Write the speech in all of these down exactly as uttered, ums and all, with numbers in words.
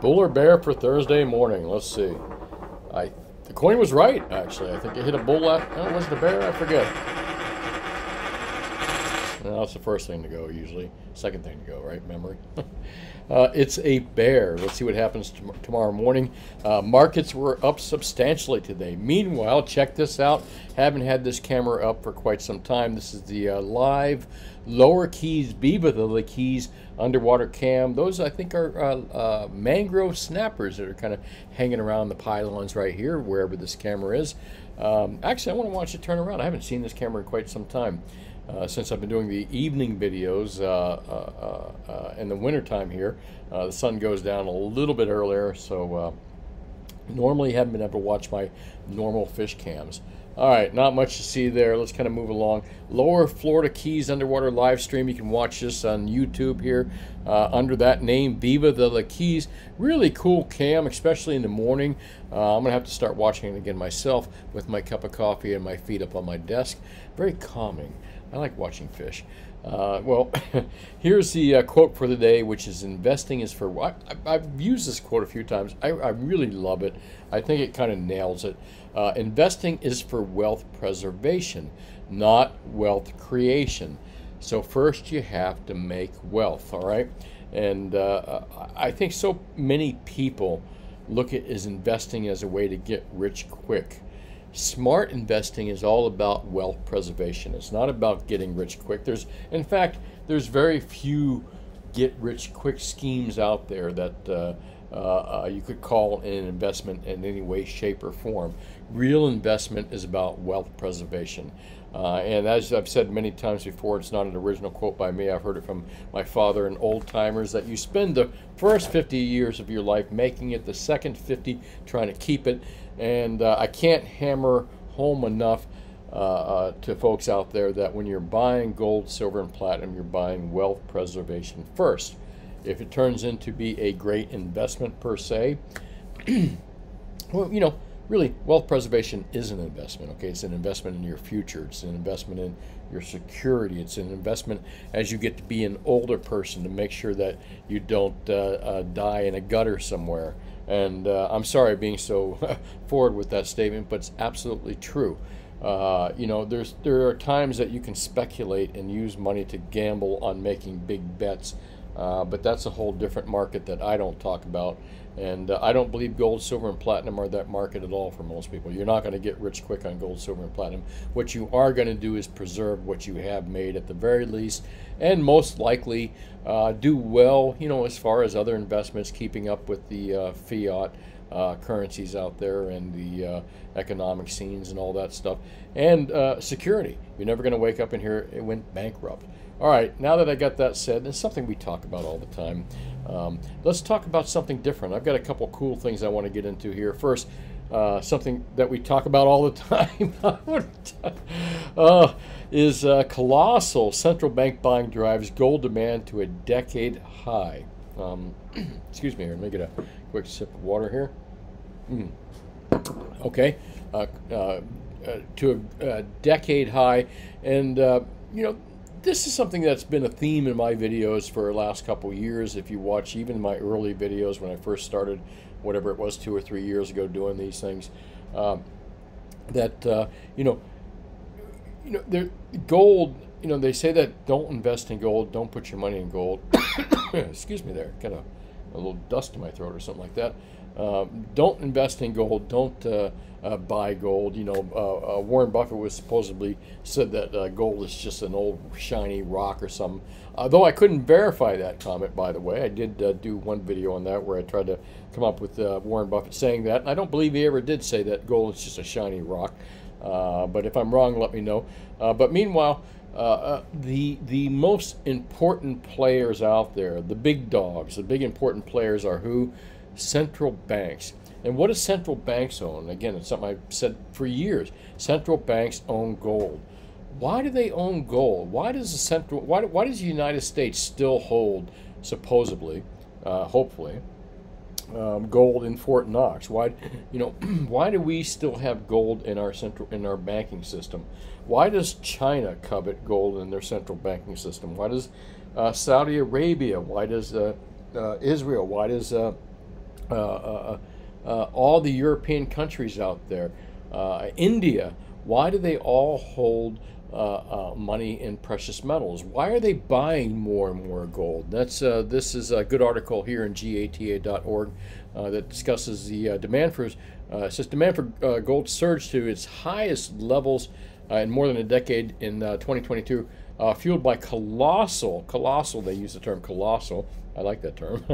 Bull or bear for Thursday morning? Let's see. I the coin was right, actually. I think it hit a bull last. Oh, was it a bear? I forget. No, that's the first thing to go, usually. Second thing to go, right? Memory. uh, it's a bear. Let's see what happens tom tomorrow morning. Uh, markets were up substantially today. Meanwhile, check this out. Haven't had this camera up for quite some time. This is the uh, live Lower Keys, Beaver Keys underwater cam. Those, I think, are uh, uh, mangrove snappers that are kind of hanging around the pylons right here, wherever this camera is. Um, actually, I want to watch it turn around. I haven't seen this camera in quite some time. Uh, since I've been doing the evening videos uh, uh, uh, uh, in the winter time here, uh, the sun goes down a little bit earlier, so uh, normally haven't been able to watch my normal fish cams. All right, not much to see there. Let's kind of move along. Lower Florida Keys underwater live stream. You can watch this on YouTube here uh, under that name, Viva de la Keys. Really cool cam, especially in the morning. Uh, I'm going to have to start watching it again myself with my cup of coffee and my feet up on my desk. Very calming. I like watching fish. Uh, well, here's the uh, quote for the day, which is investing is for... I, I've used this quote a few times. I, I really love it. I think it kind of nails it. Uh, investing is for wealth preservation, not wealth creation. So first you have to make wealth, all right? And uh, I think so many people look at as investing as a way to get rich quick. Smart investing is all about wealth preservation. It's not about getting rich quick. There's, in fact, there's very few get-rich-quick schemes out there that uh, uh, you could call an investment in any way, shape, or form. Real investment is about wealth preservation. Uh, and as I've said many times before, it's not an original quote by me. I've heard it from my father and old-timers that you spend the first fifty years of your life making it, the second fifty trying to keep it. And uh, I can't hammer home enough uh, uh, to folks out there that when you're buying gold, silver, and platinum, you're buying wealth preservation first. If it turns into be a great investment per se, well, you know, really, wealth preservation is an investment, okay? It's an investment in your future. It's an investment in your security. It's an investment as you get to be an older person to make sure that you don't uh, uh, die in a gutter somewhere. And uh, I'm sorry being so forward with that statement, but it's absolutely true. Uh, you know, there's there are times that you can speculate and use money to gamble on making big bets, uh, but that's a whole different market that I don't talk about. And uh, I don't believe gold, silver, and platinum are that market at all for most people. You're not going to get rich quick on gold, silver, and platinum. What you are going to do is preserve what you have made at the very least, and most likely uh, do well, you know, as far as other investments, keeping up with the uh, fiat uh, currencies out there and the uh, economic scenes and all that stuff. And uh, security. You're never going to wake up and hear it went bankrupt. All right, now that I got that said, it's something we talk about all the time. Um, let's talk about something different. I've got a couple cool things I want to get into here. First, uh, something that we talk about all the time uh, is uh, colossal central bank buying drives gold demand to a decade high. Um, excuse me here, let me get a quick sip of water here. Mm. Okay, uh, uh, uh, to a, a decade high, and uh, you know, this is something that's been a theme in my videos for the last couple years. If you watch even my early videos when I first started, whatever it was, two or three years ago doing these things, um, that, uh, you know, you know, they're, gold, you know, they say that don't invest in gold, don't put your money in gold. Excuse me there, got a, a little dust in my throat or something like that. Uh, don't invest in gold, don't uh, uh, buy gold. You know, uh, uh, Warren Buffett was supposedly said that uh, gold is just an old shiny rock or something. Although I couldn't verify that comment, by the way. I did uh, do one video on that where I tried to come up with uh, Warren Buffett saying that. And I don't believe he ever did say that gold is just a shiny rock. Uh, but if I'm wrong, let me know. Uh, but meanwhile, uh, uh, the, the most important players out there, the big dogs, the big important players are who? Central banks. And what do central banks own? Again, it's something I've said for years. Central banks own gold. Why do they own gold? Why does the central? Why, why does the United States still hold, supposedly, uh, hopefully, um, gold in Fort Knox? Why, you know, why do we still have gold in our central in our banking system? Why does China covet gold in their central banking system? Why does uh, Saudi Arabia? Why does uh, uh, Israel? Why does uh, uh, uh, uh, all the European countries out there, uh, India, why do they all hold Uh, uh, money in precious metals? Why are they buying more and more gold? That's uh, this is a good article here in G A T A dot org uh, that discusses the uh, demand for. Uh, it says demand for uh, gold surged to its highest levels uh, in more than a decade in uh, twenty twenty-two, uh, fueled by colossal, colossal. They use the term colossal. I like that term.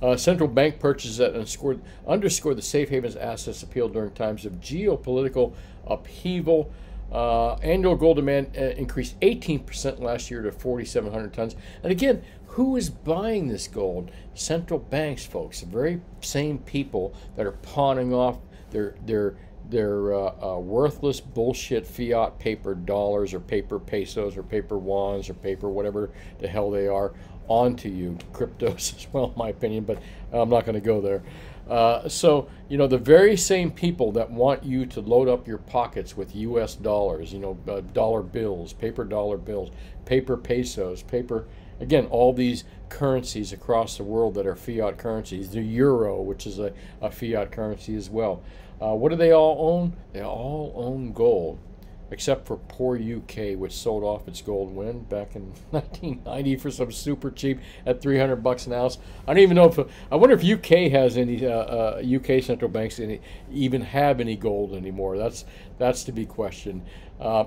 uh, central bank purchases that underscored underscored the safe havens assets appeal during times of geopolitical upheaval. Uh, annual gold demand uh, increased eighteen percent last year to forty-seven hundred tons. And again, who is buying this gold? Central banks, folks. The very same people that are pawning off their their their uh, uh, worthless bullshit fiat paper dollars or paper pesos or paper wands or paper whatever the hell they are onto you. Cryptos as well, in my opinion, but I'm not going to go there. Uh, so, you know, the very same people that want you to load up your pockets with U S dollars, you know, uh, dollar bills, paper dollar bills, paper pesos, paper, again, all these currencies across the world that are fiat currencies, the euro, which is a, a fiat currency as well. Uh, what do they all own? They all own gold, except for poor U K, which sold off its gold when back in nineteen ninety for some super cheap at three hundred bucks an ounce. I don't even know if I wonder if U K has any uh, uh, U K central banks any, even have any gold anymore. That's that's to be questioned. Uh,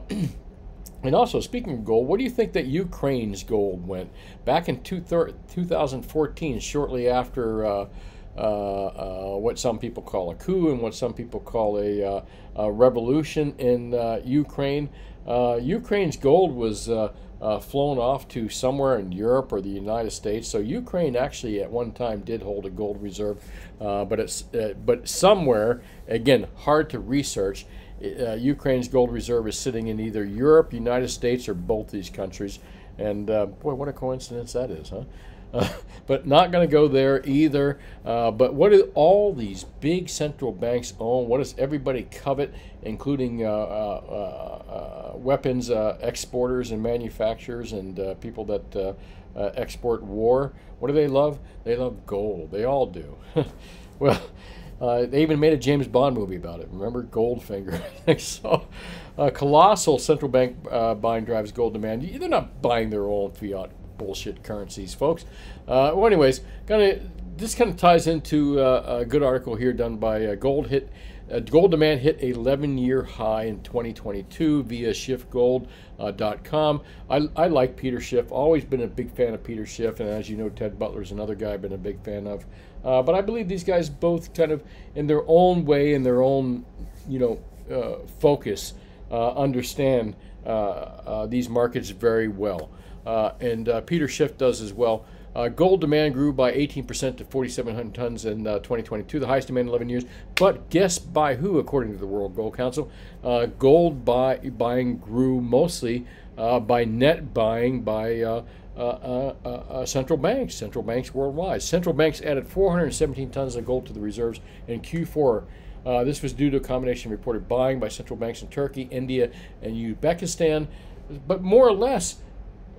and also, speaking of gold, what do you think that Ukraine's gold went back in two thousand fourteen, shortly after? Uh, Uh, uh, what some people call a coup and what some people call a, uh, a revolution in uh, Ukraine. Uh, Ukraine's gold was uh, uh, flown off to somewhere in Europe or the United States. So Ukraine actually at one time did hold a gold reserve, uh, but it's uh, but somewhere, again, hard to research. Uh, Ukraine's gold reserve is sitting in either Europe, United States, or both these countries. And uh, boy, what a coincidence that is, huh? Uh, but not going to go there either. Uh, but what do all these big central banks own? What does everybody covet, including uh, uh, uh, weapons uh, exporters and manufacturers and uh, people that uh, uh, export war? What do they love? They love gold. They all do. Well, uh, they even made a James Bond movie about it. Remember Goldfinger? So, uh, colossal central bank uh, buying drives gold demand. They're not buying their own fiat bullshit currencies, folks. Uh, well, anyways, kind of this kind of ties into uh, a good article here done by uh, Gold hit uh, Gold demand hit eleven year high in twenty twenty-two via Schiff Gold dot com. Uh, I, I like Peter Schiff. Always been a big fan of Peter Schiff, and as you know, Ted Butler is another guy I've been a big fan of. Uh, but I believe these guys both kind of, in their own way, in their own, you know, uh, focus, uh, understand uh, uh, these markets very well. Uh, and uh, Peter Schiff does as well. Uh, gold demand grew by eighteen percent to forty-seven hundred tons in uh, twenty twenty-two, the highest demand in eleven years. But guess by who, according to the World Gold Council? Uh, gold buy, buying grew mostly uh, by net buying by uh, uh, uh, uh, central banks, central banks worldwide. Central banks added four hundred seventeen tons of gold to the reserves in Q four. Uh, this was due to a combination of reported buying by central banks in Turkey, India, and Uzbekistan. But more or less,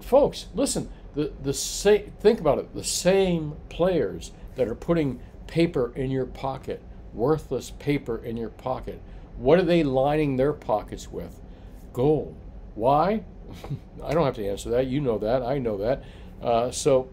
folks, listen, the, the same, think about it, the same players that are putting paper in your pocket, worthless paper in your pocket, what are they lining their pockets with? Gold. Why? I don't have to answer that. You know that. I know that. Uh, so,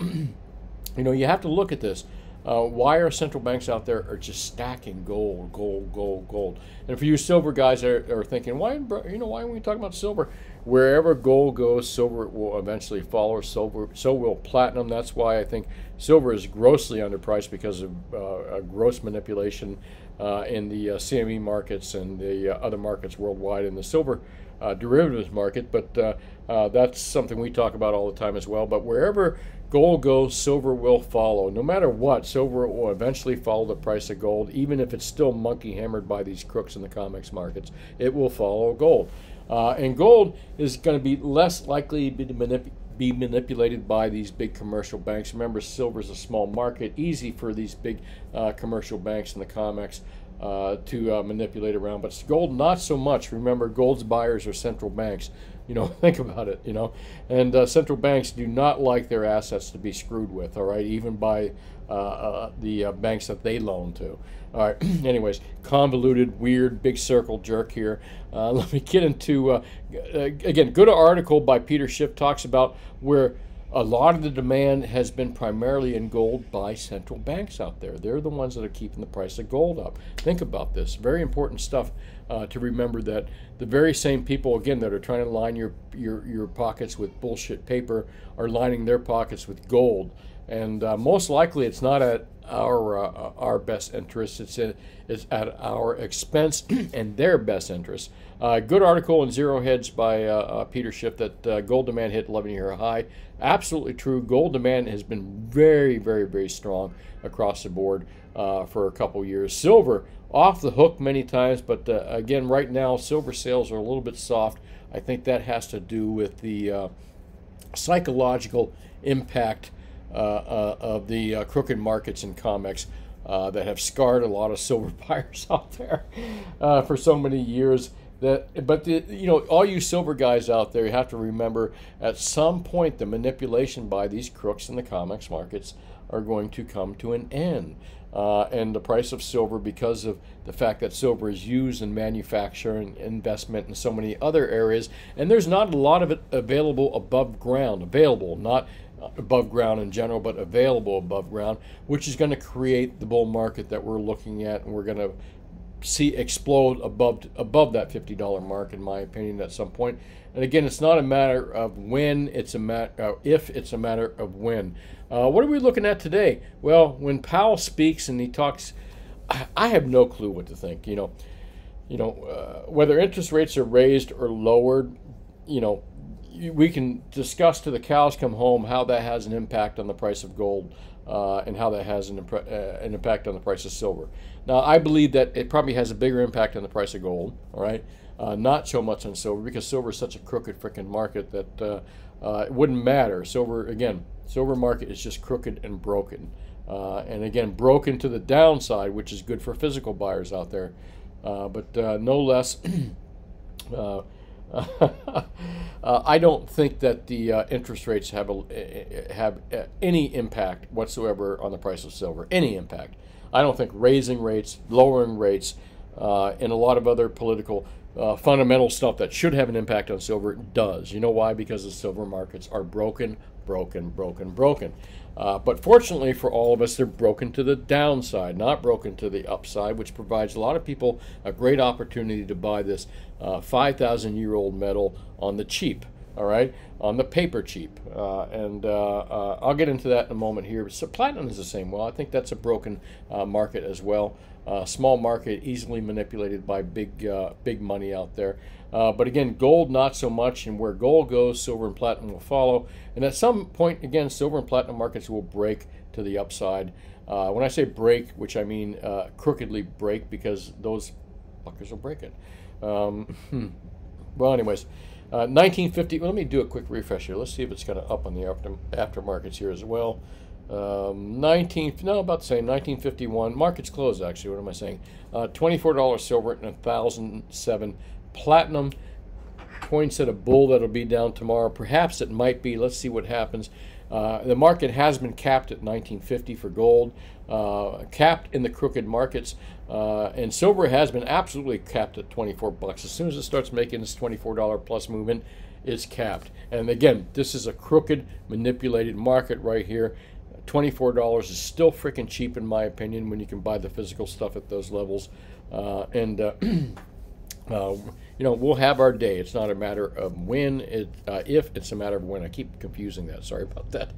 you know, you have to look at this. Uh, why are central banks out there are just stacking gold, gold, gold, gold? And for you silver guys that are, are thinking, why, you know, why aren't we talking about silver? Wherever gold goes, silver will eventually follow. Silver, so will platinum. That's why I think silver is grossly underpriced because of uh, gross manipulation uh, in the uh, C M E markets and the uh, other markets worldwide in the silver uh, derivatives market. But uh, uh, that's something we talk about all the time as well. But wherever gold goes, silver will follow. No matter what, silver will eventually follow the price of gold, even if it's still monkey hammered by these crooks in the COMEX markets. It will follow gold. Uh, and gold is going to be less likely to be, manip be manipulated by these big commercial banks. Remember, silver is a small market, easy for these big uh, commercial banks in the COMEX uh, to uh, manipulate around. But gold, not so much. Remember, gold's buyers are central banks. You know, think about it, you know. And uh, central banks do not like their assets to be screwed with, all right, even by uh, uh, the uh, banks that they loan to. All right, anyways, convoluted, weird, big circle jerk here. Uh, let me get into, uh, again, good article by Peter Schiff talks about where a lot of the demand has been primarily in gold by central banks out there. They're the ones that are keeping the price of gold up. Think about this. Very important stuff uh, to remember, that the very same people, again, that are trying to line your, your, your pockets with bullshit paper are lining their pockets with gold. And uh, most likely it's not at our, uh, our best interest. It's, in, it's at our expense and their best interest. Uh, good article in Zero Hedge by uh, uh, Peter Schiff that uh, gold demand hit eleven year high. Absolutely true. Gold demand has been very, very, very strong across the board uh, for a couple years. Silver off the hook many times, but uh, again, right now silver sales are a little bit soft. I think that has to do with the uh, psychological impact uh, uh, of the uh, crooked markets in COMEX uh, that have scarred a lot of silver buyers out there uh, for so many years. That, but, the, you know, all you silver guys out there, you have to remember at some point the manipulation by these crooks in the COMEX markets are going to come to an end. Uh, and the price of silver, because of the fact that silver is used in manufacturing, investment, and so many other areas, and there's not a lot of it available above ground, available, not above ground in general, but available above ground, which is going to create the bull market that we're looking at, and we're going to see explode above above that fifty dollar mark, in my opinion, at some point. And again, it's not a matter of when, it's a matter uh, if it's a matter of when. Uh, what are we looking at today? Well, when Powell speaks and he talks, I, I have no clue what to think. You know, you know uh, whether interest rates are raised or lowered, you know, we can discuss to the cows come home how that has an impact on the price of gold. Uh, and how that has an, uh, an impact on the price of silver. Now, I believe that it probably has a bigger impact on the price of gold, all right? Uh, not so much on silver, because silver is such a crooked freaking market that uh, uh, it wouldn't matter. Silver, again, silver market is just crooked and broken. Uh, and again, broken to the downside, which is good for physical buyers out there. Uh, but uh, no less, uh, uh, I don't think that the uh, interest rates have a, have any impact whatsoever on the price of silver. Any impact. I don't think raising rates, lowering rates, uh, and a lot of other political uh, fundamental stuff that should have an impact on silver does. You know why? Because the silver markets are broken, broken, broken, broken. Uh, but fortunately for all of us, they're broken to the downside, not broken to the upside, which provides a lot of people a great opportunity to buy this uh, five thousand year old metal on the cheap, all right, on the paper cheap. Uh, and uh, uh, I'll get into that in a moment here. So platinum is the same. Well, I think that's a broken uh, market as well. Uh, small market, easily manipulated by big, uh, big money out there. Uh, but again, gold, not so much. And where gold goes, silver and platinum will follow. And at some point, again, silver and platinum markets will break to the upside. Uh, when I say break, which I mean uh, crookedly break, because those fuckers will break it. Um, well, anyways, uh, nineteen fifty. Well, let me do a quick refresh here. Let's see if it's kind of up on the after aftermarkets here as well. Um, nineteen, no, about the same, nineteen fifty-one, markets closed actually, what am I saying, uh, twenty-four dollars silver and one thousand seven platinum. Coin said a bull that'll be down tomorrow, perhaps it might be, let's see what happens. Uh, the market has been capped at nineteen fifty for gold, uh, capped in the crooked markets, uh, and silver has been absolutely capped at twenty-four bucks. As soon as it starts making this twenty-four dollar plus movement, it's capped. And again, this is a crooked, manipulated market right here. twenty-four dollars is still freaking cheap, in my opinion, when you can buy the physical stuff at those levels. Uh, and, uh, uh, you know, we'll have our day. It's not a matter of when, it, uh, if it's a matter of when. I keep confusing that. Sorry about that.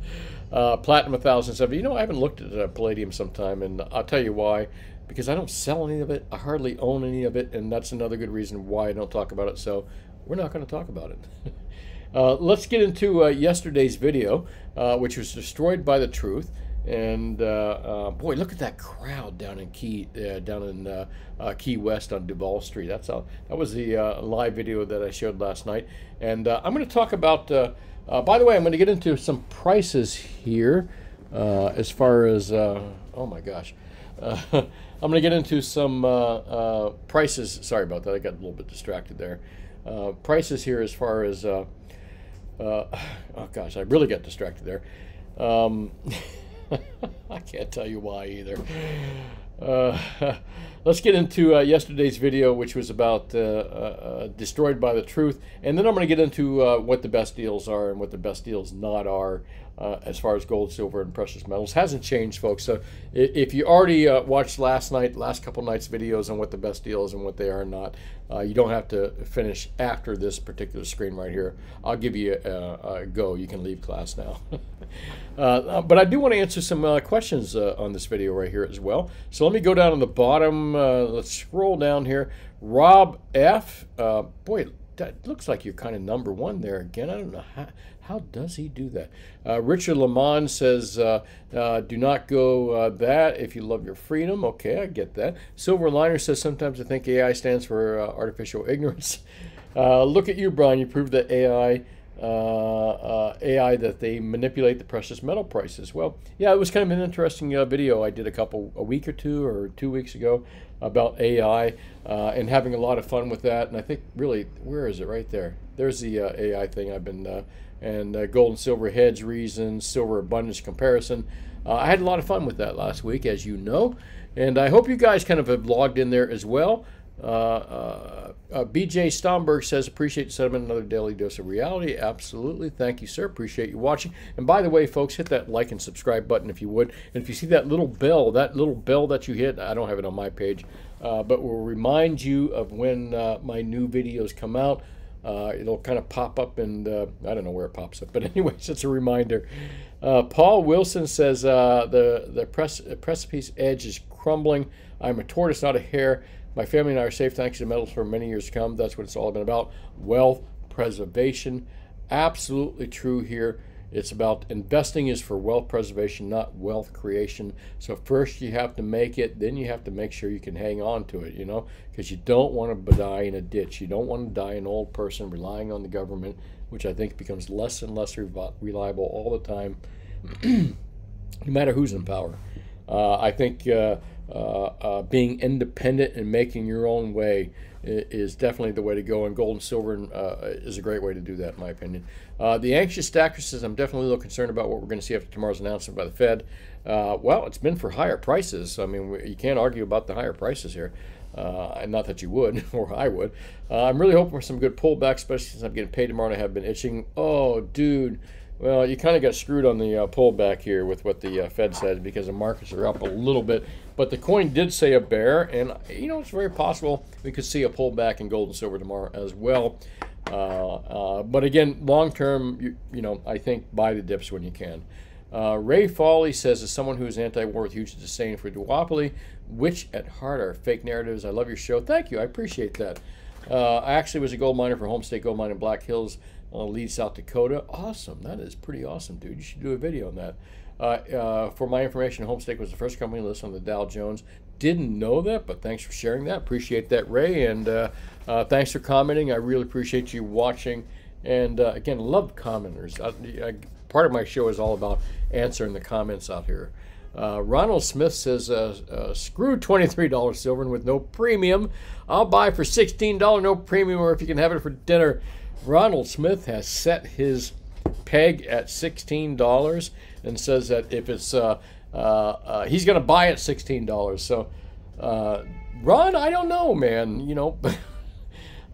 Uh, platinum one thousand seven. You know, I haven't looked at uh, palladium sometime, and I'll tell you why. Because I don't sell any of it. I hardly own any of it, and that's another good reason why I don't talk about it. So we're not going to talk about it. Uh, let's get into uh, yesterday's video, uh, which was destroyed by the truth. And uh, uh, boy, look at that crowd down in Key, uh, down in uh, uh, Key West on Duval Street. That's how, that was the uh, live video that I showed last night. And uh, I'm going to talk about. Uh, uh, by the way, I'm going to get into some prices here, uh, as far as uh, Oh my gosh. Uh, I'm going to get into some uh, uh, prices. Sorry about that. I got a little bit distracted there. Uh, prices here as far as, uh, uh, oh gosh, I really got distracted there. Um, I can't tell you why either. Uh, let's get into uh, yesterday's video, which was about uh, uh, destroyed by the truth, and then I'm going to get into uh, what the best deals are and what the best deals not are uh, as far as gold, silver, and precious metals. Hasn't changed, folks. So if you already uh, watched last night, last couple nights videos on what the best deals and what they are not, uh, you don't have to finish after this particular screen right here. I'll give you a, a go. You can leave class now. uh, but I do want to answer some uh, questions uh, on this video right here as well. So let me go down on the bottom. Uh, let's scroll down here. Rob F. Uh, boy, that looks like you're kind of number one there again. I don't know how, how does he do that. Uh, Richard Lamont says, uh, uh, do not go uh, that if you love your freedom. Okay, I get that. Silver Liner says, sometimes I think A I stands for uh, artificial ignorance. Uh, look at you, Brian. You proved that A I Uh, uh, A I that they manipulate the precious metal prices. Well, yeah, it was kind of an interesting uh, video I did a couple a week or two or two weeks ago about A I uh, and having a lot of fun with that. And I think really, where is it right there? There's the uh, A I thing I've been uh, and uh, gold and silver hedge reasons, silver abundance comparison. Uh, I had a lot of fun with that last week, as you know, and I hope you guys kind of have logged in there as well. Uh, uh, uh, B J Stomberg says, appreciate the sentiment, another daily dose of reality. Absolutely. Thank you, sir. Appreciate you watching. And by the way, folks, hit that like and subscribe button if you would. And if you see that little bell, that little bell that you hit, I don't have it on my page, uh, but will remind you of when uh, my new videos come out. Uh, it'll kind of pop up, and uh, I don't know where it pops up, but anyways, it's a reminder. Uh, Paul Wilson says, uh, the, the press, uh, precipice edge is crumbling. I'm a tortoise, not a hare. My family and I are safe thanks to the metals for many years to come. That's what it's all been about. Wealth preservation. Absolutely true here. It's about investing is for wealth preservation, not wealth creation. So first you have to make it, then you have to make sure you can hang on to it, you know, because you don't want to die in a ditch. You don't want to die an old person relying on the government, which I think becomes less and less reliable all the time, no matter who's in power. Uh, I think uh, uh, uh, being independent and making your own way is definitely the way to go, and gold and silver uh, is a great way to do that, in my opinion. Uh, the Anxious Stacker says, I'm definitely a little concerned about what we're going to see after tomorrow's announcement by the Fed. Uh, well, it's been for higher prices. I mean, you can't argue about the higher prices here. Uh, not that you would, or I would. Uh, I'm really hoping for some good pullback, especially since I'm getting paid tomorrow and I have been itching. Oh, dude. Well, you kind of got screwed on the uh, pullback here with what the uh, Fed said, because the markets are up a little bit. But the coin did say a bear, and, you know, it's very possible we could see a pullback in gold and silver tomorrow as well. Uh, uh, but, again, long-term, you, you know, I think buy the dips when you can. Uh, Ray Foley says, as someone who is anti-war with huge disdain for duopoly, which at heart are fake narratives. I love your show. Thank you. I appreciate that. Uh, I actually was a gold miner for Homestake Gold Mine in Black Hills, Uh, Leeds, South Dakota. Awesome. That is pretty awesome, dude. You should do a video on that. Uh, uh, for my information, Homestake was the first company listed on the Dow Jones. Didn't know that, but thanks for sharing that. Appreciate that, Ray, and uh, uh, thanks for commenting. I really appreciate you watching, and uh, again, love commenters. I, I, part of my show is all about answering the comments out here. Uh, Ronald Smith says, uh, uh, screw twenty-three dollar silver and with no premium. I'll buy for sixteen dollars, no premium, or if you can have it for dinner. Ronald Smith has set his peg at sixteen dollars and says that if it's, uh, uh, uh, he's going to buy at sixteen dollars. So, uh, Ron, I don't know, man. You know,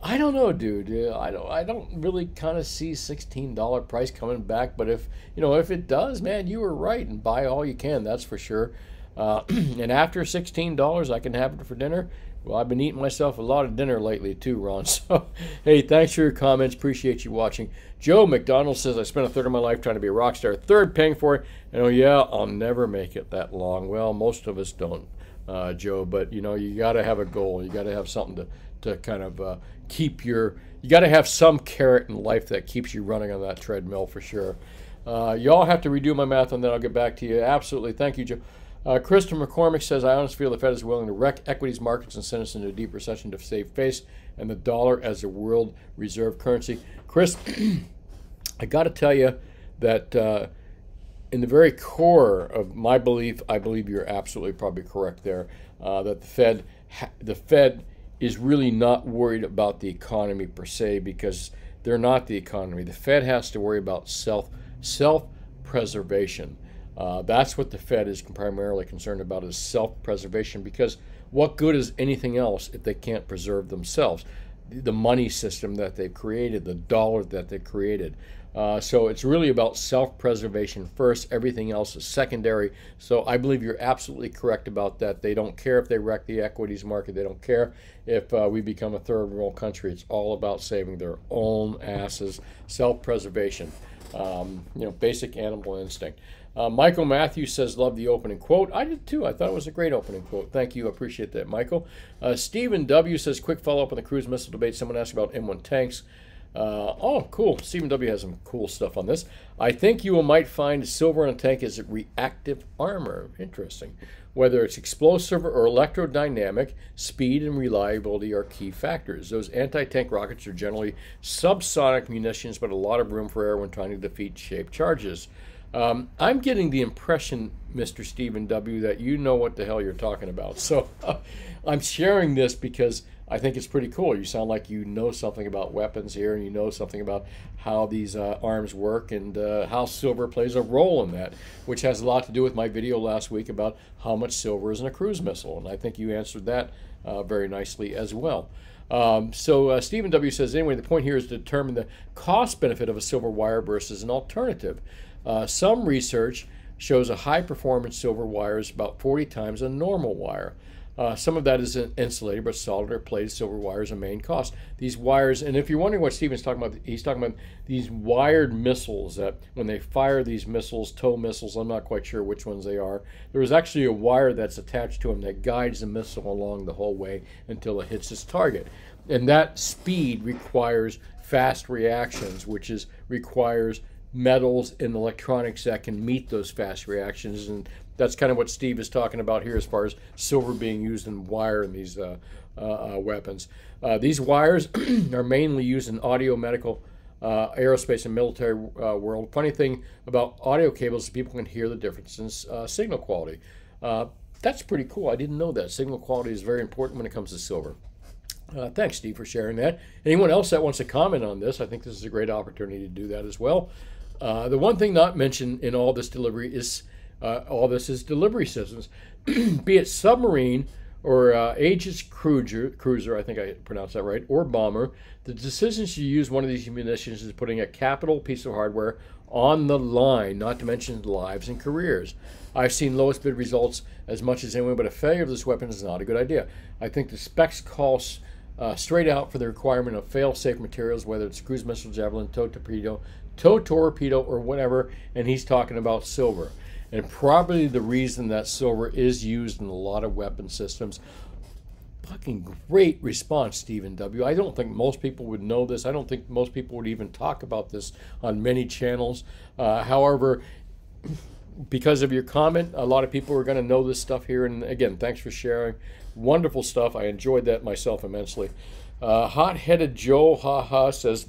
I don't know, dude. I don't, I don't really kind of see sixteen dollar price coming back. But if, you know, if it does, man, you were right, and buy all you can. That's for sure. Uh, and after sixteen dollars, I can have it for dinner. Well, I've been eating myself a lot of dinner lately too, Ron. So, hey, thanks for your comments. Appreciate you watching. Joe McDonald says, I spent a third of my life trying to be a rock star, third paying for it. And, oh, yeah, I'll never make it that long. Well, most of us don't, uh, Joe. But, you know, you got to have a goal. You got to have something to, to kind of uh, keep your – you got to have some carrot in life that keeps you running on that treadmill for sure. Uh, y'all have to redo my math on that. I'll get back to you. Absolutely. Thank you, Joe. Uh, Christopher McCormick says, I honestly feel the Fed is willing to wreck equities markets and send us into a deep recession to save face and the dollar as the world reserve currency. Chris, I got to tell you that uh, in the very core of my belief, I believe you're absolutely probably correct there, uh, that the Fed, ha the Fed is really not worried about the economy per se, because they're not the economy. The Fed has to worry about self, self-preservation. Uh, that's what the Fed is primarily concerned about, is self-preservation, because what good is anything else if they can't preserve themselves? The money system that they've created, the dollar that they've created. Uh, so it's really about self-preservation first. Everything else is secondary. So I believe you're absolutely correct about that. They don't care if they wreck the equities market. They don't care if uh, we become a third world country. It's all about saving their own asses, self-preservation, um, you know, basic animal instinct. Uh, Michael Matthews says, love the opening quote. I did too. I thought it was a great opening quote. Thank you. I appreciate that, Michael. Uh, Stephen W. says, quick follow-up on the cruise missile debate. Someone asked about M one tanks. Uh, oh, cool. Stephen W. has some cool stuff on this. I think you might find silver on a tank is reactive armor. Interesting. Whether it's explosive or electrodynamic, speed and reliability are key factors. Those anti-tank rockets are generally subsonic munitions, but a lot of room for error when trying to defeat shaped charges. Um, I'm getting the impression, Mister Stephen W., that you know what the hell you're talking about. So uh, I'm sharing this because I think it's pretty cool. You sound like you know something about weapons here, and you know something about how these uh, arms work, and uh, how silver plays a role in that, which has a lot to do with my video last week about how much silver is in a cruise missile. And I think you answered that uh, very nicely as well. Um, so uh, Stephen W. says, anyway, the point here is to determine the cost benefit of a silver wire versus an alternative. Uh, some research shows a high-performance silver wire is about forty times a normal wire. Uh, some of that is insulated, but solid or plated silver wire is a main cost. These wires, and if you're wondering what Stephen's talking about, he's talking about these wired missiles that when they fire these missiles, tow missiles, I'm not quite sure which ones they are. There is actually a wire that's attached to them that guides the missile along the whole way until it hits its target. And that speed requires fast reactions, which is requires metals and electronics that can meet those fast reactions, and that's kind of what Steve is talking about here as far as silver being used in wire in these uh, uh, uh, weapons. Uh, these wires are mainly used in audio, medical, uh, aerospace, and military uh, world. Funny thing about audio cables is people can hear the difference in uh, signal quality. Uh, that's pretty cool. I didn't know that. Signal quality is very important when it comes to silver. Uh, thanks, Steve, for sharing that. Anyone else that wants to comment on this, I think this is a great opportunity to do that as well. Uh, the one thing not mentioned in all this delivery is uh, all this is delivery systems, be it submarine or uh, Aegis cruiser, cruiser, I think I pronounced that right, or bomber. The decisions to use one of these munitions is putting a capital piece of hardware on the line, not to mention lives and careers. I've seen lowest bid results as much as anyone, but a failure of this weapon is not a good idea. I think the specs calls uh, straight out for the requirement of fail-safe materials, whether it's cruise missile, javelin, tow torpedo, tow torpedo or whatever, and he's talking about silver. And probably the reason that silver is used in a lot of weapon systems. Fucking great response, Stephen W. I don't think most people would know this. I don't think most people would even talk about this on many channels. Uh, however, because of your comment, a lot of people are going to know this stuff here. And again, thanks for sharing. Wonderful stuff. I enjoyed that myself immensely. Uh, Hot-headed Joe, haha, says...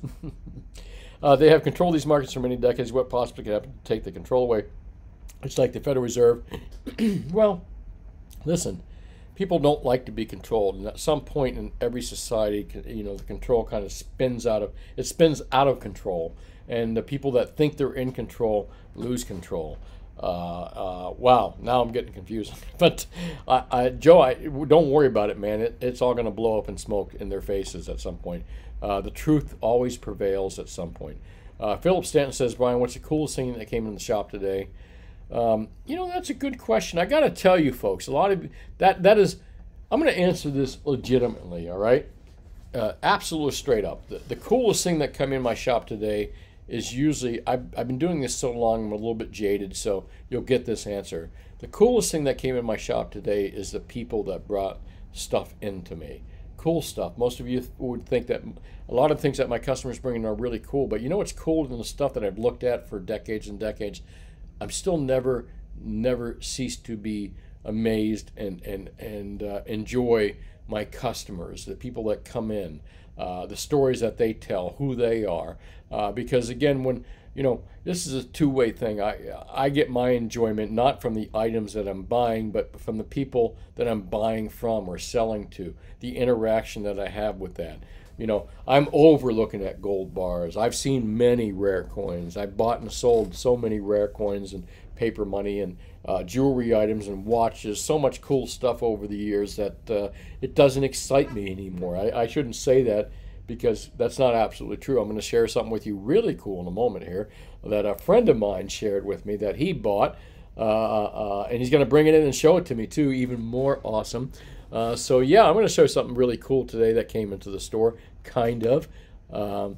Uh, they have controlled these markets for many decades. What possibly could happen to take the control away? It's like the Federal Reserve. Well, listen, people don't like to be controlled, and at some point in every society, you know, the control kind of spins out of it spins out of control, and the people that think they're in control lose control. Uh, uh, wow, now I'm getting confused. But uh, I, Joe, I, don't worry about it, man. It, it's all going to blow up in smoke in their faces at some point. Uh, the truth always prevails at some point. Uh, Philip Stanton says, Brian, what's the coolest thing that came in the shop today? Um, you know, that's a good question. I got to tell you, folks, a lot of that, that is, I'm going to answer this legitimately, all right? Uh, absolutely straight up. The, the coolest thing that came in my shop today is usually, I've, I've been doing this so long, I'm a little bit jaded, so you'll get this answer. The coolest thing that came in my shop today is the people that brought stuff into me. Cool stuff. Most of you would think that a lot of things that my customers bring in are really cool, but you know what's cooler than the stuff that I've looked at for decades and decades? I'm still never, never ceased to be amazed and, and, and uh, enjoy my customers, the people that come in, uh, the stories that they tell, who they are. Uh, because again, when you know, this is a two-way thing. I, I get my enjoyment not from the items that I'm buying, but from the people that I'm buying from or selling to, the interaction that I have with that. You know, I'm over looking at gold bars. I've seen many rare coins. I've bought and sold so many rare coins and paper money and uh, jewelry items and watches, so much cool stuff over the years that uh, it doesn't excite me anymore. I, I shouldn't say that, because that's not absolutely true. I'm going to share something with you really cool in a moment here that a friend of mine shared with me that he bought, uh, uh, and he's going to bring it in and show it to me too, even more awesome. Uh, so yeah, I'm going to show something really cool today that came into the store, kind of. Um,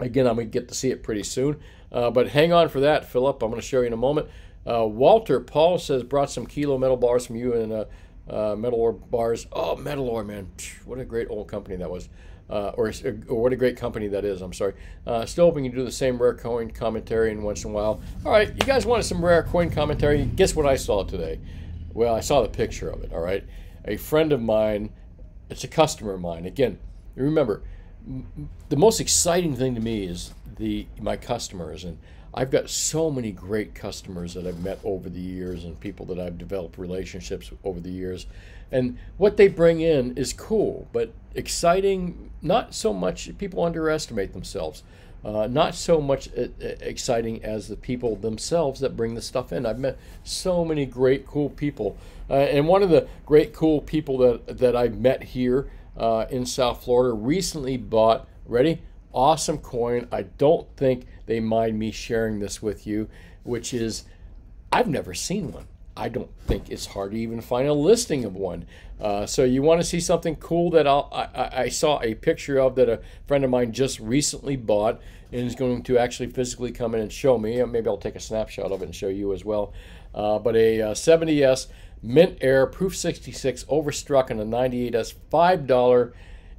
again, I'm going to get to see it pretty soon, uh, but hang on for that, Philip. I'm going to show you in a moment. Uh, Walter Paul says, brought some kilo metal bars from you and uh, uh, Metalor bars. Oh, Metalor, man. Psh, what a great old company that was. Uh, or, or what a great company that is, I'm sorry. Uh, still hoping you do the same rare coin commentary in once in a while. All right, you guys wanted some rare coin commentary. Guess what I saw today? Well, I saw the picture of it, all right? A friend of mine, it's a customer of mine. Again, remember, m the most exciting thing to me is the my customers. And I've got so many great customers that I've met over the years and people that I've developed relationships with over the years. And what they bring in is cool, but exciting, not so much. People underestimate themselves. Uh, not so much exciting as the people themselves that bring the stuff in. I've met so many great, cool people. Uh, and one of the great, cool people that, that I've met here uh, in South Florida recently bought, ready? Awesome coin. I don't think they mind me sharing this with you, which is, I've never seen one. I don't think it's hard to even find a listing of one. Uh, so you want to see something cool that I'll, I, I saw a picture of that a friend of mine just recently bought and is going to actually physically come in and show me. Maybe I'll take a snapshot of it and show you as well. Uh, but a uh, seventy S Mint Air Proof sixty-six overstruck and a ninety-eight S five dollar.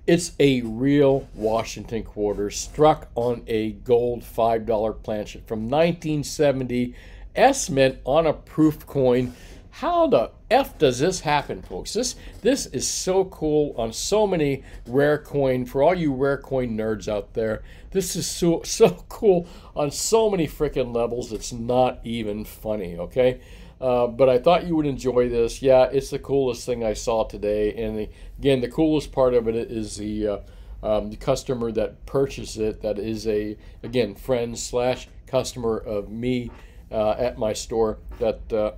It's a real Washington quarter struck on a gold five dollar planchet from nineteen seventy. S-Mint on a proof coin. How the F does this happen, folks? This this is so cool on so many rare coin. For all you rare coin nerds out there, this is so, so cool on so many freaking levels. It's not even funny, okay? Uh, but I thought you would enjoy this. Yeah, it's the coolest thing I saw today. And the, again, the coolest part of it is the, uh, um, the customer that purchased it that is a, again, friend slash customer of me. Uh, at my store that, uh,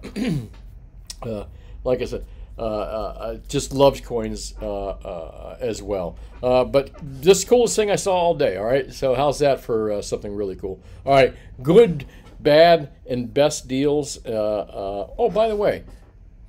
uh, like I said, uh, uh, just loves coins uh, uh, as well. Uh, but this coolest thing I saw all day, all right? So how's that for uh, something really cool? All right, good, bad, and best deals. Uh, uh, oh, by the way,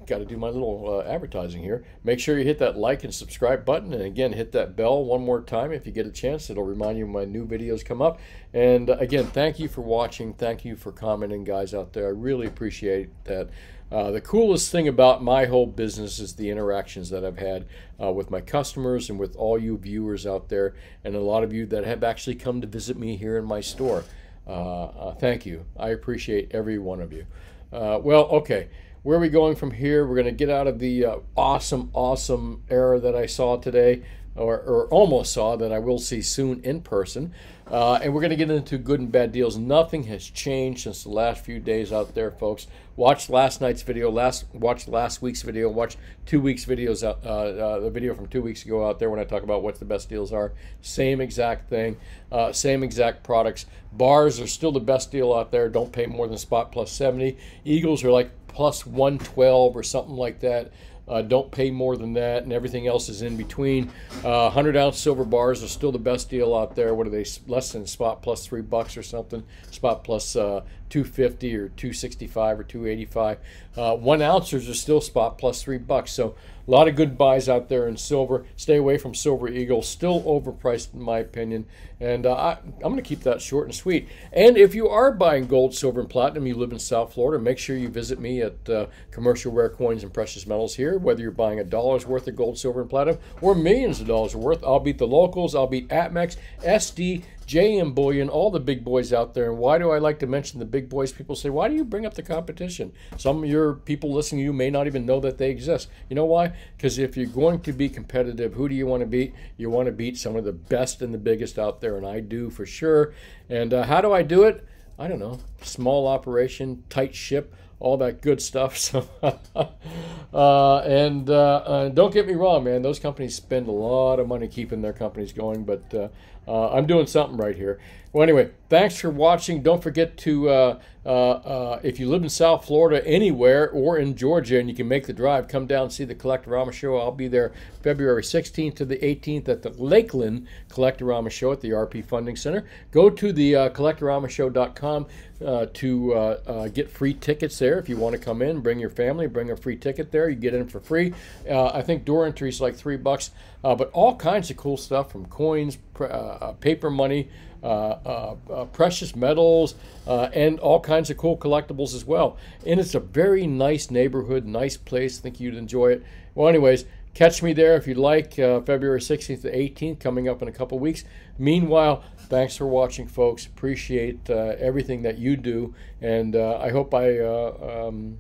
got to do my little uh, advertising here. Make sure you hit that like and subscribe button, and again hit that bell one more time if you get a chance. It'll remind you when my new videos come up. And uh, again, thank you for watching, thank you for commenting, guys out there. I really appreciate that. Uh, the coolest thing about my whole business is the interactions that I've had uh, with my customers and with all you viewers out there, and a lot of you that have actually come to visit me here in my store. Uh, uh, thank you. I appreciate every one of you. Uh, well, okay. Where are we going from here? We're going to get out of the uh, awesome, awesome era that I saw today, or, or almost saw, that I will see soon in person. Uh, and we're going to get into good and bad deals. Nothing has changed since the last few days out there, folks. Watch last night's video, last watch last week's video, watch two weeks' videos, uh, uh, the video from two weeks ago out there when I talk about what the best deals are. Same exact thing, uh, same exact products. Bars are still the best deal out there. Don't pay more than spot plus seventy. Eagles are like plus one twelve or something like that. Uh, don't pay more than that, and everything else is in between. Uh, one hundred ounce silver bars are still the best deal out there. What are they? Less than spot plus three bucks or something. Spot plus uh, two fifty or two sixty-five or two eighty-five. Uh, one ouncers are still spot plus three bucks. So a lot of good buys out there in silver. Stay away from Silver Eagle. Still overpriced in my opinion. And uh, I, I'm going to keep that short and sweet. And if you are buying gold, silver, and platinum, you live in South Florida, make sure you visit me at uh, Commercial Rare Coins and Precious Metals here. Whether you're buying a dollar's worth of gold, silver, and platinum or millions of dollars worth, I'll beat the locals. I'll beat Atmex, S D, J M Bullion, all the big boys out there. And why do I like to mention the big boys? People say, why do you bring up the competition? Some of your people listening to you may not even know that they exist. You know why? Because if you're going to be competitive, who do you want to beat? You want to beat some of the best and the biggest out there, and I do for sure. And uh, how do I do it? I don't know, small operation, tight ship, all that good stuff. So, uh, and uh, uh, don't get me wrong, man. Those companies spend a lot of money keeping their companies going, but uh, uh, I'm doing something right here. Well, anyway, thanks for watching. Don't forget to, uh, uh, uh, if you live in South Florida anywhere or in Georgia and you can make the drive, come down and see the Collectorama Show. I'll be there February sixteenth to the eighteenth at the Lakeland Collectorama Show at the R P Funding Center. Go to the uh, collectorama show dot com uh, to uh, uh, get free tickets there. If you want to come in, bring your family, bring a free ticket there. You get in for free. Uh, I think door entry is like three bucks, uh, but all kinds of cool stuff from coins, uh, paper money, Uh, uh, uh, precious metals, uh, and all kinds of cool collectibles as well. And it's a very nice neighborhood, nice place. I think you'd enjoy it. Well, anyways, catch me there if you'd like, uh, February sixteenth to eighteenth, coming up in a couple weeks. Meanwhile, thanks for watching, folks. Appreciate uh, everything that you do, and uh, I hope I, uh, um,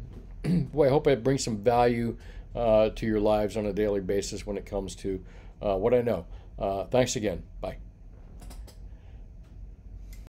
boy, I hope I bring some value uh, to your lives on a daily basis when it comes to uh, what I know. Uh, thanks again. Bye.